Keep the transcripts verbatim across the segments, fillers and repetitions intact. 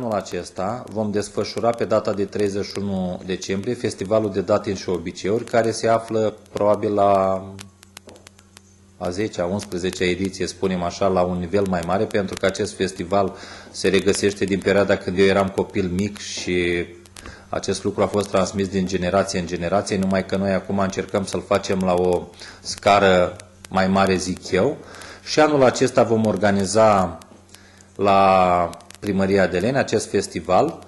Anul acesta vom desfășura pe data de treizeci și unu decembrie Festivalul de Datini și Obiceiuri, care se află probabil la a zecea, a unsprezecea ediție, spunem așa, la un nivel mai mare, pentru că acest festival se regăsește din perioada când eu eram copil mic și acest lucru a fost transmis din generație în generație, numai că noi acum încercăm să-l facem la o scară mai mare, zic eu. Și anul acesta vom organiza la Primăria Deleni acest festival.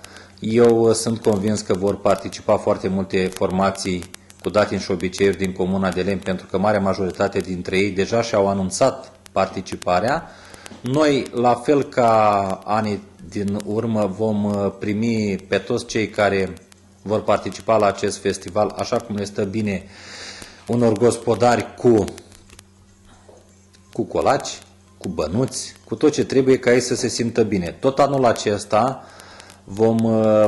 Eu sunt convins că vor participa foarte multe formații cu datini și obiceiuri din Comuna Deleni, pentru că marea majoritate dintre ei deja și-au anunțat participarea. Noi, la fel ca anii din urmă, vom primi pe toți cei care vor participa la acest festival, așa cum le stă bine unor gospodari, cu, cu colaci, cu bănuți, cu tot ce trebuie ca ei să se simtă bine. Tot anul acesta vom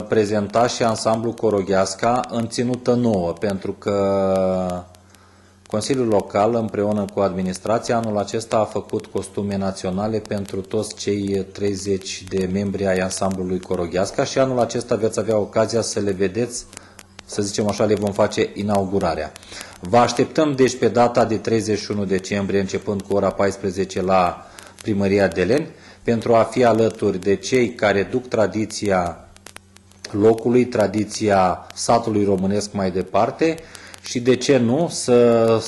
prezenta și ansamblul Corăgheasca în ținută nouă, pentru că Consiliul Local, împreună cu administrația, anul acesta a făcut costume naționale pentru toți cei treizeci de membri ai ansamblului Corăgheasca și anul acesta veți avea ocazia să le vedeți, să zicem așa, le vom face inaugurarea. Vă așteptăm deci pe data de treizeci și unu decembrie, începând cu ora paisprezece la Primăria Deleni, pentru a fi alături de cei care duc tradiția locului, tradiția satului românesc mai departe și, de ce nu, să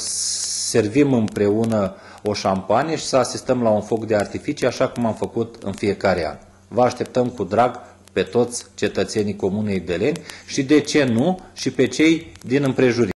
servim împreună o șampanie și să asistăm la un foc de artificii, așa cum am făcut în fiecare an. Vă așteptăm cu drag pe toți cetățenii Comunei Deleni și, de ce nu, și pe cei din împrejurire.